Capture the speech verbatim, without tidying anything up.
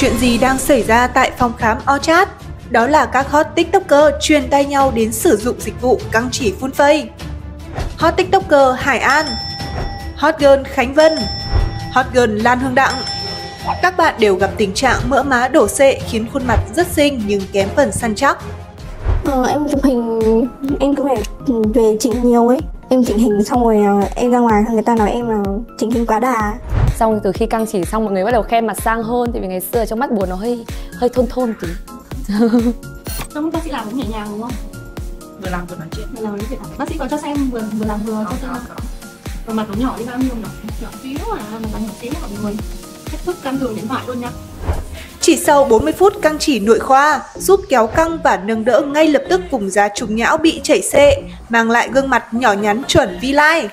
Chuyện gì đang xảy ra tại phòng khám Orchard? Đó là các hot tiktoker truyền tay nhau đến sử dụng dịch vụ căng chỉ phun phây. Hot tiktoker Hải An, hot girl Khánh Vân, hot girl Lan Hương Đặng. Các bạn đều gặp tình trạng mỡ má đổ xệ khiến khuôn mặt rất xinh nhưng kém phần săn chắc. Ờ, em chụp hình, em cứ phải về chỉnh nhiều ấy. Em chỉnh hình xong rồi em ra ngoài, người ta nói em là chỉnh hình quá đà. Xong rồi từ khi căng chỉ xong mọi người bắt đầu khen mặt sang hơn. Tại vì ngày xưa trong mắt buồn nó hơi hơi thôn thôn tí. Trong bác sĩ làm cũng nhẹ nhàng đúng không? Vừa làm vừa nói chuyện. Vừa làm vừa nói chuyện. Bác sĩ có cho xem vừa, vừa làm vừa cho xem không? Còn mặt nó nhỏ đi bao nhiêu nhỉ? Nhỏ xíu à, mặt nó nhỏ xíu mọi người. Hết thuốc căng đường điện thoại luôn nhá. Chỉ sau bốn mươi phút căng chỉ nội khoa, giúp kéo căng và nâng đỡ ngay lập tức vùng da trùng nhão bị chảy xệ, mang lại gương mặt nhỏ nhắn chuẩn vi lai.